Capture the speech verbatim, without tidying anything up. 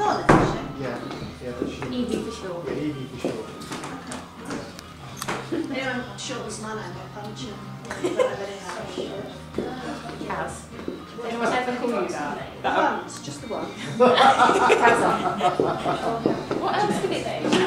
Wodę też, nie? Yeah, yeah, that's sure. E V for sure. Yeah, E V for sure. Okay. They don't short as none of my punch and whatever. Kaz. Anyone ever call you that? Once, just the one. Kaz on. What else could it be?